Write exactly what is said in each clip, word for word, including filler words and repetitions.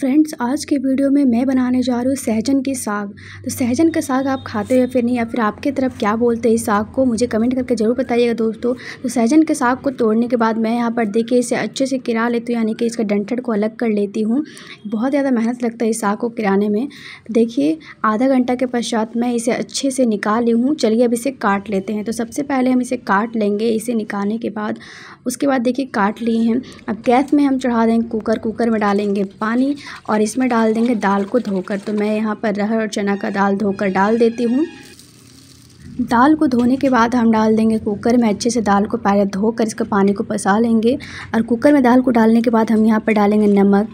Friends, आज के video में मैं बनाने जा रही हूँ सहजन की साग। तो सहजन का साग आप खाते हो फिर नहीं, या फिर आपके तरफ क्या बोलते हैं इस साग को, मुझे कमेंट करके ज़रूर बताइएगा दोस्तों। तो सहजन के साग को तोड़ने के बाद मैं यहाँ पर देखिए इसे अच्छे से किरा लेती हूँ, यानी कि इसका डंठल को अलग कर लेती हूँ। बहुत ज़्यादा मेहनत लगता है इस साग को किराने में। देखिए आधा घंटा के पश्चात मैं इसे अच्छे से निकाल ली हूँ। चलिए अब इसे काट लेते हैं। तो सबसे पहले हम इसे काट लेंगे। इसे निकालने के बाद उसके बाद देखिए काट लिए हैं। अब गैस में हम चढ़ा देंगे कुकर। कुकर में डालेंगे पानी और इसमें डाल देंगे दाल को धोकर। तो मैं यहाँ पर अरहर और चना का दाल धोकर डाल देती हूँ। दाल को धोने के बाद हम डाल देंगे कुकर में। अच्छे से दाल को पहले धोकर इसका पानी को पसा लेंगे। और कुकर में दाल को डालने के बाद हम यहाँ पर डालेंगे नमक,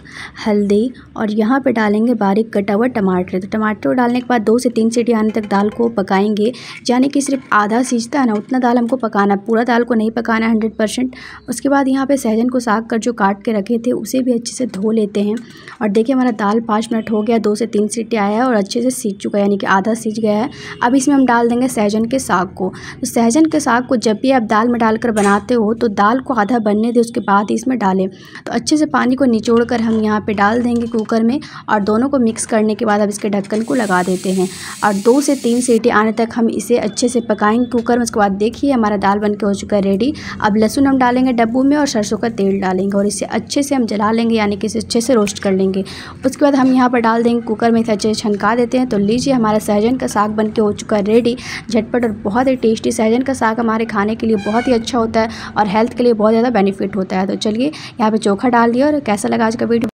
हल्दी और यहाँ पर डालेंगे बारीक कटा हुआ टमाटर। तो टमाटर डालने के बाद दो से तीन सीटी आने तक दाल को पकाएंगे, यानी कि सिर्फ आधा सीजता है ना उतना दाल हमको पकाना, पूरा दाल को नहीं पकाना हंड्रेड परसेंट। उसके बाद यहाँ पर सहजन को साग कर जो काट के रखे थे उसे भी अच्छे से धो लेते हैं। और देखिए हमारा दाल पाँच मिनट हो गया, दो से तीन सीटी आया है और अच्छे से सीज चुका है, यानी कि आधा सीज गया है। अब इसमें हम डाल देंगे सहजन के साग को। तो सहजन के साग को जब भी आप दाल में डालकर बनाते हो तो दाल को आधा बनने दें, उसके बाद इसमें डालें। तो अच्छे से पानी को निचोड़कर हम यहाँ पे डाल देंगे कुकर में और दोनों को मिक्स करने के बाद अब इसके ढक्कन को लगा देते हैं। और दो से तीन सीटी आने तक हम इसे अच्छे से पकाएंगे कुकर में। उसके बाद देखिए हमारा दाल बनकर हो चुका है रेडी। अब लहसुन हम डालेंगे डब्बू में और सरसों का तेल डालेंगे और इसे अच्छे से हम जला लेंगे, यानी कि इसे अच्छे से रोस्ट कर लेंगे। उसके बाद हम यहाँ पर डाल देंगे कुकर में, इसे अच्छे से छनका देते हैं। तो लीजिए हमारा सहजन का साग बनकर हो चुका है रेडी। झटपट और बहुत ही टेस्टी सहजन का साग हमारे खाने के लिए बहुत ही अच्छा होता है और हेल्थ के लिए बहुत ज़्यादा बेनिफिट होता है। तो चलिए यहाँ पे चोखा डाल दिया। और कैसा लगा आज का वीडियो?